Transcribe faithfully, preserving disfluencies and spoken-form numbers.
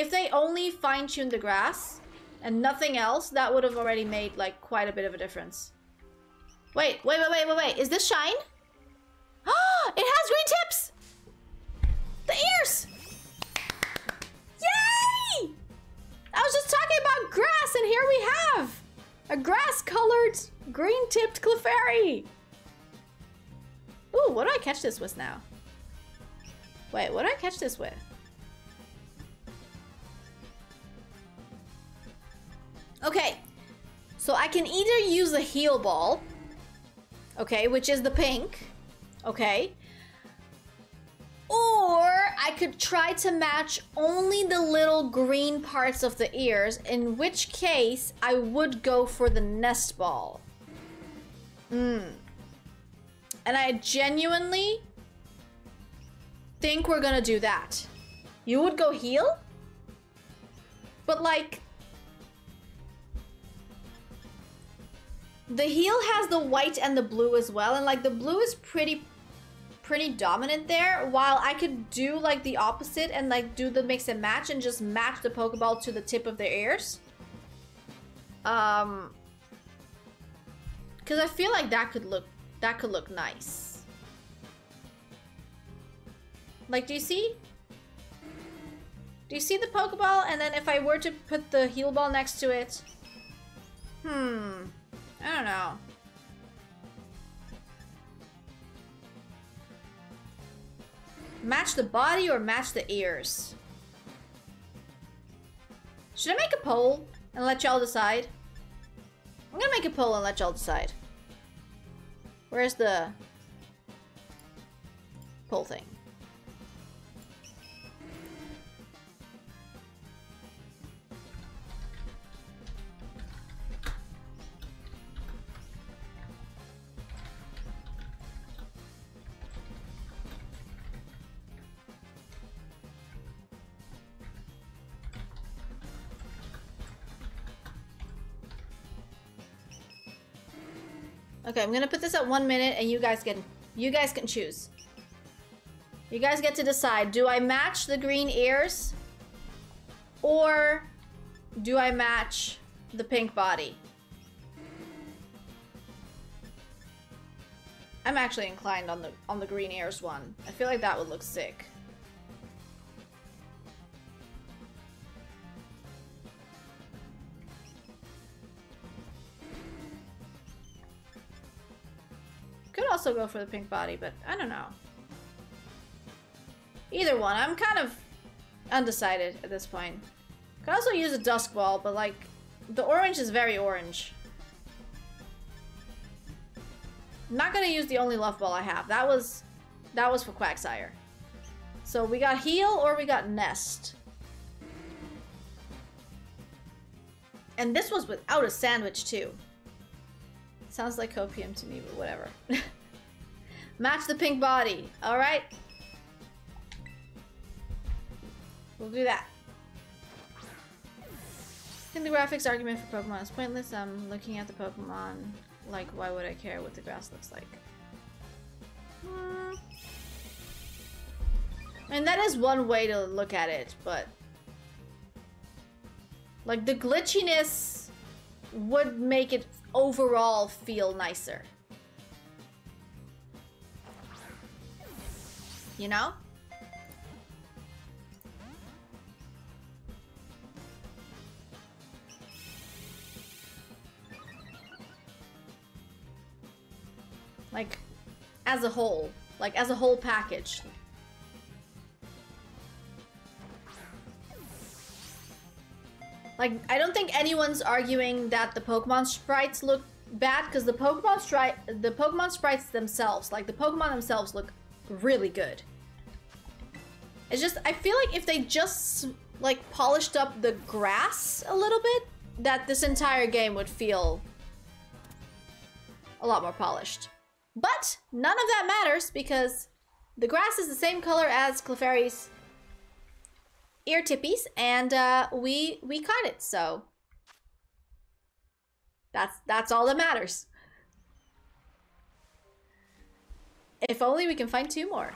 If they only fine-tuned the grass and nothing else, that would have already made like quite a bit of a difference. Wait, wait, wait, wait, wait, wait. Is this shine? Oh, it has green tips! The ears! Yay! I was just talking about grass and here we have a grass-colored, green-tipped Clefairy. Ooh, what do I catch this with now? Wait, what do I catch this with? Okay, so I can either use a heal ball, okay, which is the pink, okay, or I could try to match only the little green parts of the ears, in which case I would go for the nest ball. Mm. And I genuinely think we're gonna do that. You would go heal? But like... the heel has the white and the blue as well, and like the blue is pretty pretty dominant there, while I could do like the opposite and like do the mix and match and just match the Pokeball to the tip of their ears. Um because I feel like that could look that could look nice. Like, do you see? Do you see the Pokeball? And then if I were to put the heel ball next to it. Hmm. I don't know. Match the body or match the ears? Should I make a poll and let y'all decide? I'm gonna make a poll and let y'all decide. Where's the poll thing? Okay, I'm gonna put this at one minute and you guys can you guys can choose. You guys get to decide. Do I match the green ears or do I match the pink body? I'm actually inclined on the on the green ears one. I feel like that would look sick. Also go for the pink body, but I don't know. Either one, I'm kind of undecided at this point. Could also use a dusk ball, but like the orange is very orange. I'm not gonna use the only love ball I have. That was that was for Quagsire. So we got heal or we got nest. And this was without a sandwich too. Sounds like copium to me, but whatever. Match the pink body, all right? We'll do that. I think the graphics argument for Pokemon is pointless. I'm looking at the Pokemon, like, why would I care what the grass looks like? Hmm. And that is one way to look at it, but... like, the glitchiness would make it overall feel nicer. You know? Like, as a whole. Like, as a whole package. Like, I don't think anyone's arguing that the Pokemon sprites look bad, because the Pokemon stri the Pokemon sprites themselves, like, the Pokemon themselves look really good. It's just, I feel like if they just, like, polished up the grass a little bit, that this entire game would feel a lot more polished. But none of that matters, because the grass is the same color as Clefairy's ear tippies, and uh, we we caught it, so that's, that's all that matters. If only we can find two more.